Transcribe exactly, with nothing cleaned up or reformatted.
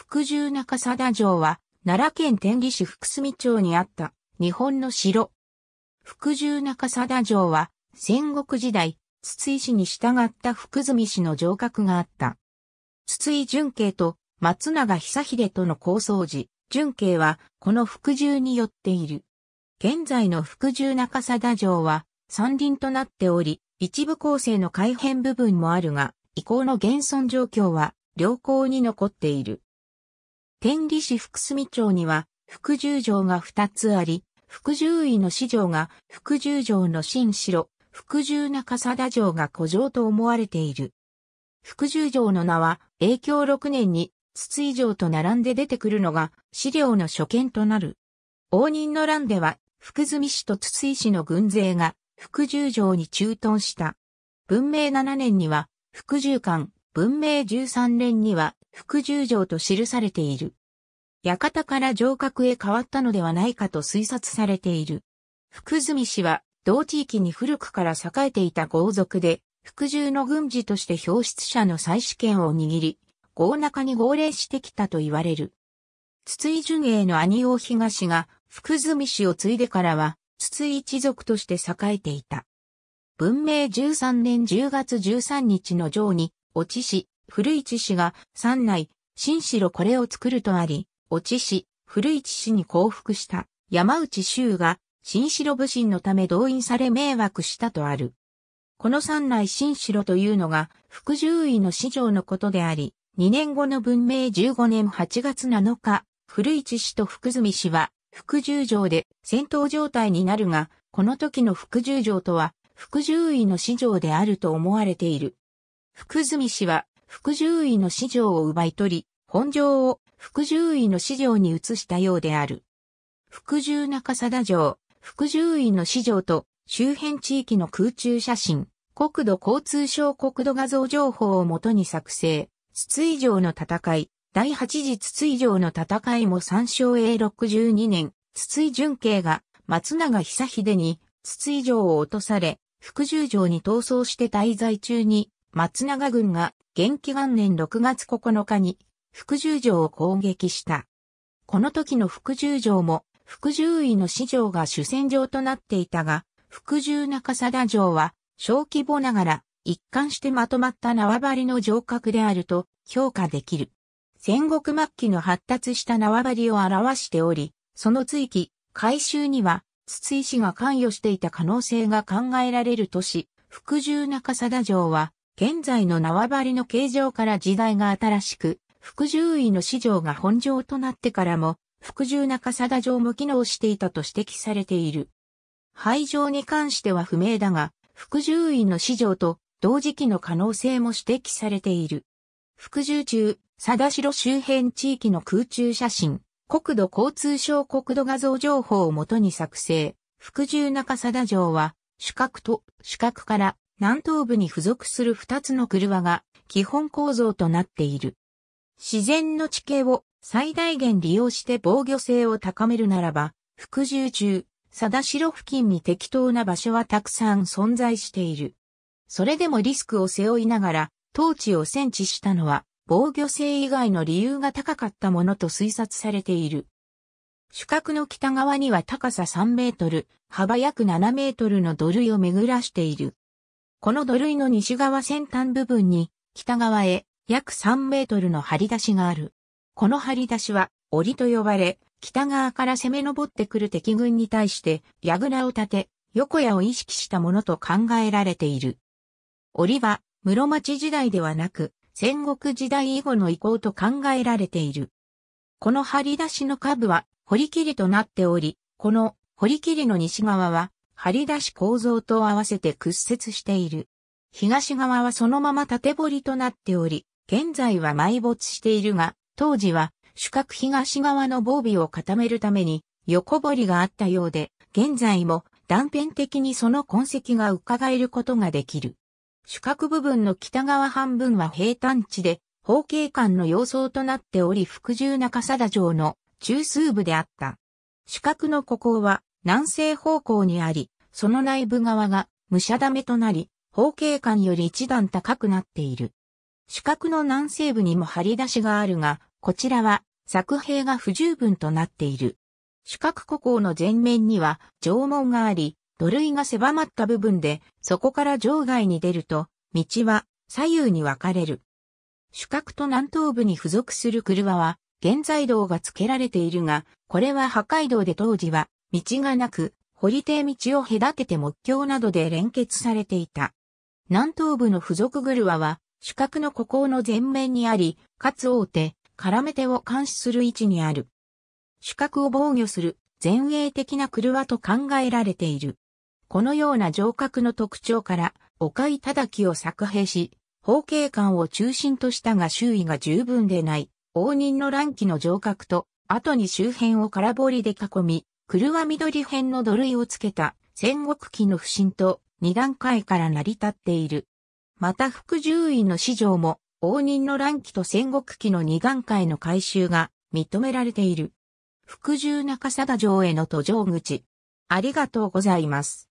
福住中貞城は、奈良県天理市福住町にあった、日本の城。福住中貞城は、戦国時代、筒井氏に従った福住氏の城郭があった。筒井順慶と松永久秀との抗争時、順慶はこの福住に寄っている。現在の福住中貞城は山林となっており、一部構成の改変部分もあるが、以降の現存状況は良好に残っている。天理市福住町には福住城がふたつあり、福住院の市城が福住城の新城、福住中貞城が古城と思われている。福住城の名は、永享ろくねんに筒井城と並んで出てくるのが資料の所見となる。応仁の乱では、福住氏と筒井氏の軍勢が福住城に駐屯した。文明ななねんには、福住館、文明じゅうさんねんには、福住城と記されている。館から城郭へ変わったのではないかと推察されている。福住氏は、同地域に古くから栄えていた豪族で、福住の軍事として表出者の再試験を握り、豪中に号令してきたと言われる。筒井順英の兄大東が福住氏を継いでからは、筒井一族として栄えていた。文明じゅうさんねんじゅうがつじゅうさんにちの城に、越智氏、古市氏が山内、新城これを作るとあり、越智氏、古市氏に降伏した山内周が、新城普請のため動員され迷惑したとある。この山内新城というのが福住院の市城のことであり、にねんごの文明じゅうごねんはちがつなのか、古市氏と福住氏は福住城で戦闘状態になるが、この時の福住城とは福住院の市城であると思われている。福住氏は福住院の市城を奪い取り、本城を福住院の市城に移したようである。福住中貞城、福住院の市城と周辺地域の空中写真、国土交通省国土画像情報をもとに作成、筒井城の戦い、だいはちじ筒井城の戦いも参照。永ろくじゅうにねん、筒井順慶が松永久秀に筒井城を落とされ、福住城に逃走して滞在中に、松永軍が元亀元年ろくがつここのかに福住城を攻撃した。この時の福住城も、福住院の市城が主戦場となっていたが、福住中貞城は小規模ながら一貫してまとまった縄張りの城郭であると評価できる。戦国末期の発達した縄張りを表しており、その追記、改修には筒井氏が関与していた可能性が考えられるとし、福住中貞城は現在の縄張りの形状から時代が新しく、福住院の市城が本城となってからも、福住中貞城も機能していたと指摘されている。廃城に関しては不明だが、福住院の市城と同時期の可能性も指摘されている。福住中、貞城周辺地域の空中写真、国土交通省国土画像情報をもとに作成、福住中貞城は、主郭と主郭から南東部に付属するふたつの郭が基本構造となっている。自然の地形を最大限利用して防御性を高めるならば、福住中、貞城付近に適当な場所はたくさん存在している。それでもリスクを背負いながら、当地を占地したのは、防御性以外の理由が高かったものと推察されている。主郭の北側には高ささんメートル、幅約ななメートルの土塁を巡らしている。この土塁の西側先端部分に、北側へ約さんメートルの張り出しがある。この張り出しは、檻と呼ばれ、北側から攻め上ってくる敵軍に対して、櫓を立て、横矢を意識したものと考えられている。檻は、室町時代ではなく、戦国時代以後の遺構と考えられている。この張り出しの下部は、堀切となっており、この堀切の西側は、張り出し構造と合わせて屈折している。東側はそのまま縦堀となっており、現在は埋没しているが、当時は、主郭東側の防備を固めるために、横堀があったようで、現在も断片的にその痕跡が伺えることができる。主郭部分の北側半分は平坦地で、方形間の要衝となっており、福住中貞城の中枢部であった。主郭の孤高は南西方向にあり、その内部側が武者溜めとなり、方形間より一段高くなっている。主郭の南西部にも張り出しがあるが、こちらは作兵が不十分となっている。主郭孤高の前面には城門があり、土塁が狭まった部分で、そこから城外に出ると、道は左右に分かれる。主郭と南東部に付属する郭は、現在道が付けられているが、これは破壊道で当時は、道がなく、堀邸道を隔てて木橋などで連結されていた。南東部の付属郭は、主郭の孤高の前面にあり、かつ王手、絡め手を監視する位置にある。主郭を防御する前衛的な郭と考えられている。このような城郭の特徴から、岡井忠清を作兵し、宝慶館を中心としたが周囲が十分でない、応仁の乱期の城郭と、後に周辺を空堀で囲み、郭は緑辺の土塁をつけた戦国期の不振と二段階から成り立っている。また副獣医の史上も、応仁の乱期と戦国期の二段階の改修が認められている。副獣中貞城への途上口。ありがとうございます。